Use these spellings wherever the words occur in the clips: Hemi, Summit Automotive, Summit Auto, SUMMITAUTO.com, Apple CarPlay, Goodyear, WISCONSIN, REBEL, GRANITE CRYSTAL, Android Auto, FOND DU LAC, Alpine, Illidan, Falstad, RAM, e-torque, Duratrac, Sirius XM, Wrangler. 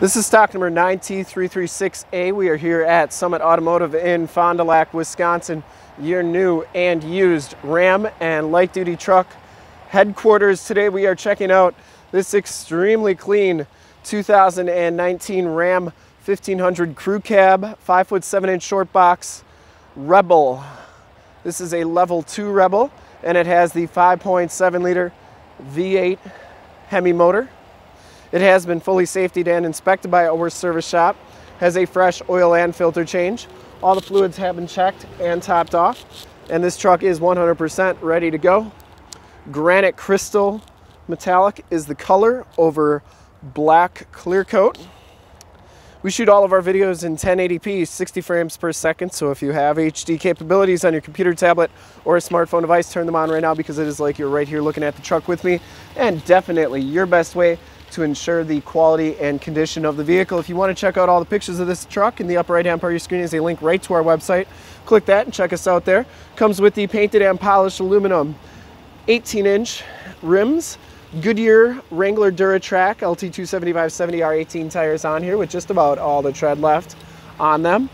This is stock number 9T336A. We are here at Summit Automotive in Fond du Lac, Wisconsin. Your new and used Ram and light-duty truck headquarters. Today we are checking out this extremely clean 2019 Ram 1500 Crew Cab, 5'7" short box Rebel. This is a level 2 Rebel, and it has the 5.7 liter V8 Hemi motor. It has been fully safetied and inspected by our service shop. Has a fresh oil and filter change. All the fluids have been checked and topped off. And this truck is 100% ready to go. Granite Crystal metallic is the color over black clear coat. We shoot all of our videos in 1080p, 60 frames per second. So if you have HD capabilities on your computer, tablet, or a smartphone device, turn them on right now, because it is like you're right here looking at the truck with me. And definitely your best way to ensure the quality and condition of the vehicle. If you want to check out all the pictures of this truck, in the upper right hand part of your screen is a link right to our website. Click that and check us out there. Comes with the painted and polished aluminum 18-inch rims, Goodyear Wrangler Duratrac LT275/70 R18 tires on here, with just about all the tread left on them.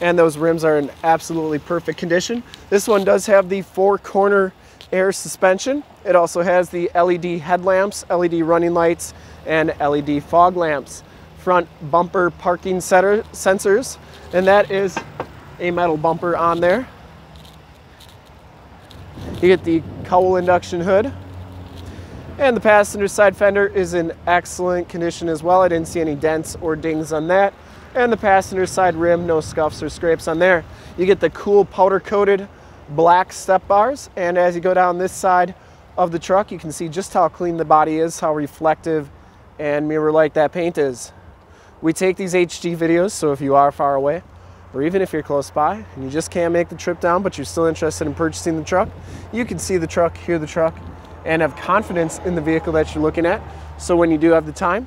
And those rims are in absolutely perfect condition. This one does have the four-corner air suspension. It also has the LED headlamps, LED running lights, and LED fog lamps. Front bumper parking sensors, and that is a metal bumper on there. You get the cowl induction hood. And the passenger side fender is in excellent condition as well. I didn't see any dents or dings on that. And the passenger side rim, no scuffs or scrapes on there. You get the cool powder coated black step bars. And as you go down this side of the truck, you can see just how clean the body is, how reflective and mirror-like that paint is. We take these HD videos, so if you are far away, or even if you're close by and you just can't make the trip down, but you're still interested in purchasing the truck, you can see the truck, hear the truck, and have confidence in the vehicle that you're looking at. So when you do have the time,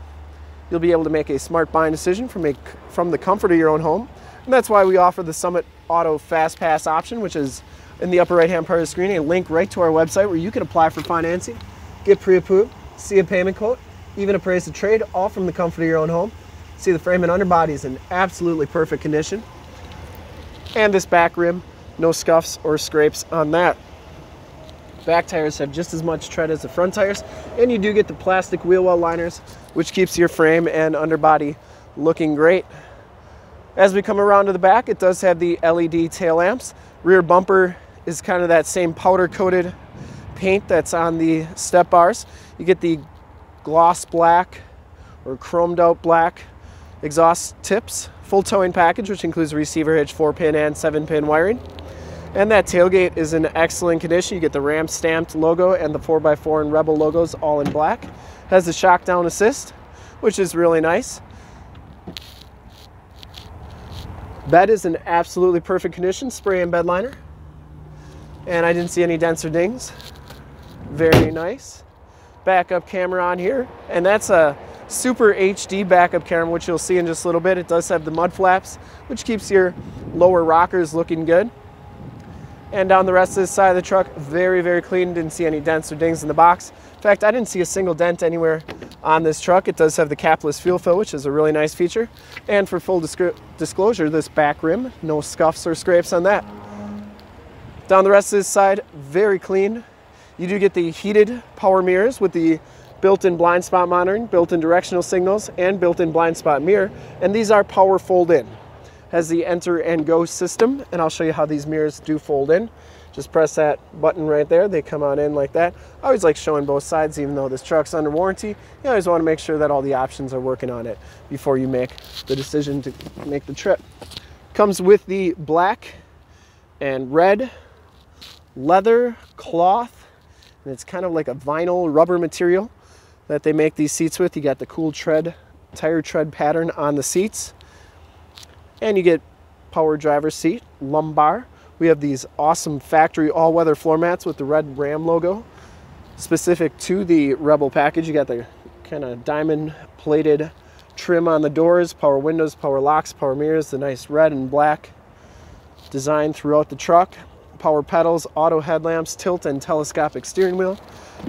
you'll be able to make a smart buying decision from the comfort of your own home. And that's why we offer the Summit Auto Fast Pass option, which is in the upper right-hand part of the screen, a link right to our website where you can apply for financing, get pre-approved, see a payment quote, even appraise the trade, all from the comfort of your own home. See the frame and underbody is in absolutely perfect condition. And this back rim, no scuffs or scrapes on that. Back tires have just as much tread as the front tires, and you do get the plastic wheel well liners, which keeps your frame and underbody looking great. As we come around to the back, it does have the LED tail lamps. Rear bumper is kind of that same powder coated paint that's on the step bars. You get the gloss black or chromed out black exhaust tips, full towing package, which includes receiver hitch, 4-pin and 7-pin wiring. And that tailgate is in excellent condition. You get the Ram stamped logo and the 4x4 and Rebel logos all in black. Has the shock down assist, which is really nice. Bed is in absolutely perfect condition, spray and bed liner. And I didn't see any dents or dings. Very nice. Backup camera on here. And that's a super HD backup camera, which you'll see in just a little bit. It does have the mud flaps, which keeps your lower rockers looking good. And down the rest of this side of the truck, very, very clean. Didn't see any dents or dings in the box. In fact, I didn't see a single dent anywhere on this truck. It does have the capless fuel fill, which is a really nice feature. And for full disclosure, this back rim, no scuffs or scrapes on that. Down the rest of this side, very clean. You do get the heated power mirrors with the built-in blind spot monitoring, built-in directional signals, and built-in blind spot mirror. And these are power fold-in. Has the enter and go system, and I'll show you how these mirrors do fold in. Just press that button right there, they come on in like that. I always like showing both sides, even though this truck's under warranty. You always want to make sure that all the options are working on it before you make the decision to make the trip. Comes with the black and red leather cloth, and it's kind of like a vinyl rubber material that they make these seats with. You got the cool tire tread pattern on the seats. And you get power driver's seat, lumbar. We have these awesome factory all-weather floor mats with the red Ram logo, specific to the Rebel package. You got the kind of diamond-plated trim on the doors, power windows, power locks, power mirrors, the nice red and black design throughout the truck. power pedals, auto headlamps, tilt and telescopic steering wheel.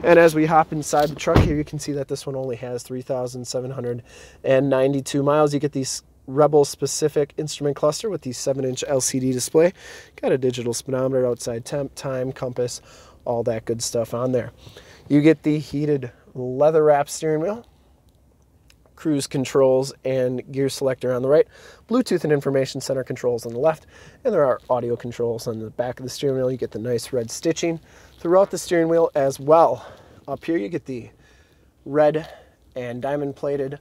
And as we hop inside the truck here, you can see that this one only has 3,792 miles. You get these Rebel specific instrument cluster with the 7-inch LCD display. Got a digital speedometer, outside temp, time, compass, all that good stuff on there. You get the heated leather wrap steering wheel, cruise controls and gear selector on the right, Bluetooth and information center controls on the left, and there are audio controls on the back of the steering wheel. You get the nice red stitching throughout the steering wheel as well. Up here you get the red and diamond plated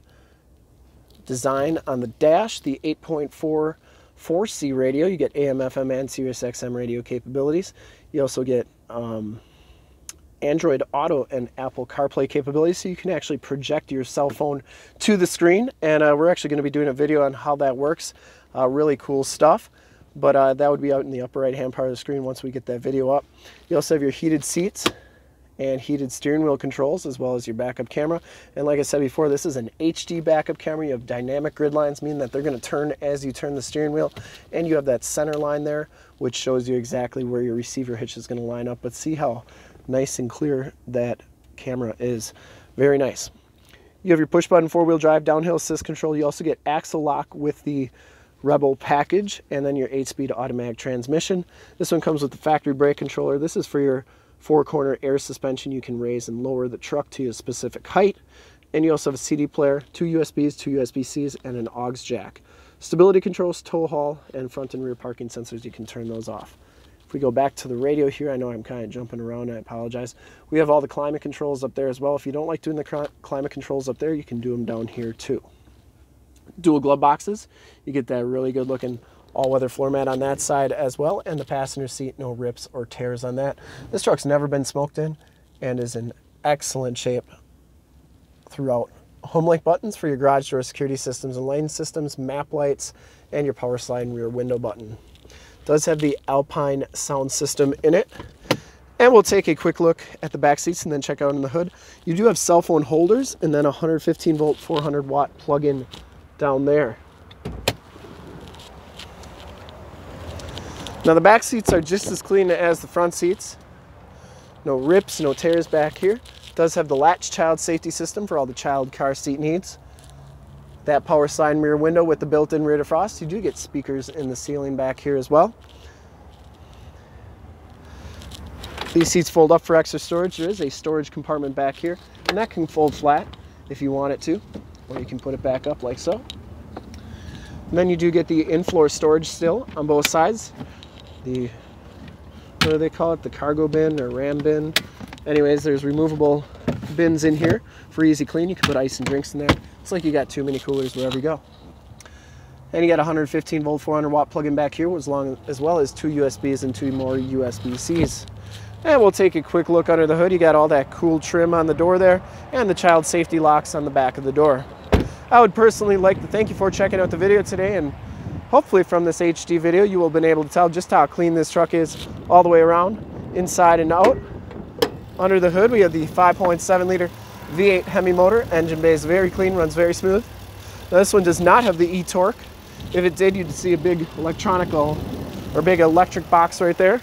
design on the dash, the 8.4 4C radio. You get AM, FM, and Sirius XM radio capabilities. You also get Android Auto and Apple CarPlay capabilities, so you can actually project your cell phone to the screen, and we're actually going to be doing a video on how that works. Really cool stuff, but that would be out in the upper right hand part of the screen once we get that video up. You also have your heated seats and heated steering wheel controls, as well as your backup camera. And like I said before, this is an HD backup camera. You have dynamic grid lines, meaning that they're going to turn as you turn the steering wheel, and you have that center line there, which shows you exactly where your receiver hitch is going to line up. But see how nice and clear that camera is. Very nice. You have your push button four-wheel drive, downhill assist control. You also get axle lock with the Rebel package, and then your 8-speed automatic transmission. This one comes with the factory brake controller. This is for your four-corner air suspension. You can raise and lower the truck to a specific height, and you also have a CD player, two USBs, two USB-Cs, and an aux jack. Stability controls, tow haul, and front and rear parking sensors. You can turn those off. If we go back to the radio here, I know I'm kind of jumping around, I apologize. We have all the climate controls up there as well. If you don't like doing the climate controls up there, you can do them down here too. Dual glove boxes, you get that really good looking all-weather floor mat on that side as well, and the passenger seat, no rips or tears on that. This truck's never been smoked in and is in excellent shape throughout. Home link buttons for your garage door, security systems and lane systems, map lights, and your power slide and rear window button. Does have the Alpine sound system in it. And we'll take a quick look at the back seats and then check out in the hood. You do have cell phone holders and then 115 volt 400 watt plug-in down there. Now the back seats are just as clean as the front seats. No rips, no tears back here. Does have the latch child safety system for all the child car seat needs. That power slide rear window with the built-in rear defrost. You do get speakers in the ceiling back here as well. These seats fold up for extra storage. There is a storage compartment back here, and that can fold flat if you want it to, or you can put it back up like so. And then you do get the in-floor storage still on both sides. The, what do they call it? The cargo bin or RAM bin. Anyways, there's removable bins in here for easy clean. You can put ice and drinks in there. It's like you got too many coolers wherever you go. And you got 115 volt 400 watt plug-in back here, as well as two USBs and two more USB-Cs. And we'll take a quick look under the hood. You got all that cool trim on the door there, and the child safety locks on the back of the door. I would personally like to thank you for checking out the video today, and hopefully from this HD video you will have been able to tell just how clean this truck is all the way around, inside and out. Under the hood, we have the 5.7 liter V8 Hemi motor. Engine bay is very clean, runs very smooth. Now, this one does not have the e-torque. If it did, you'd see a big electric box right there.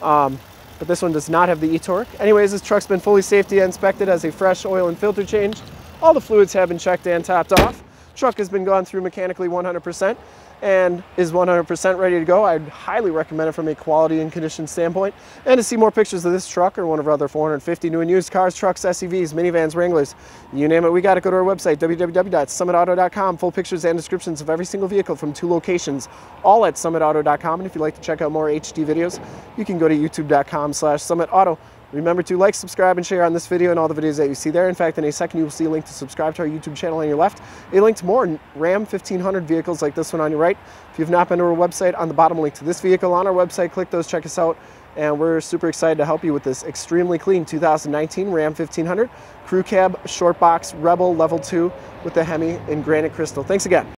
But this one does not have the e-torque. Anyways, this truck's been fully safety inspected, as a fresh oil and filter change. All the fluids have been checked and topped off. Truck has been gone through mechanically 100% and is 100% ready to go. I'd highly recommend it from a quality and condition standpoint. And to see more pictures of this truck or one of our other 450 new and used cars, trucks, SUVs, minivans, Wranglers, you name it, we got it. Go to our website, www.summitauto.com. Full pictures and descriptions of every single vehicle from 2 locations, all at summitauto.com. And if you'd like to check out more HD videos, you can go to youtube.com/summitauto. Remember to like, subscribe, and share on this video and all the videos that you see there. In fact, in a second, you will see a link to subscribe to our YouTube channel on your left, a link to more Ram 1500 vehicles like this one on your right. If you've not been to our website, on the bottom link to this vehicle on our website, click those, check us out, and we're super excited to help you with this extremely clean 2019 Ram 1500 Crew Cab Short Box Rebel Level 2 with the Hemi in granite crystal. Thanks again.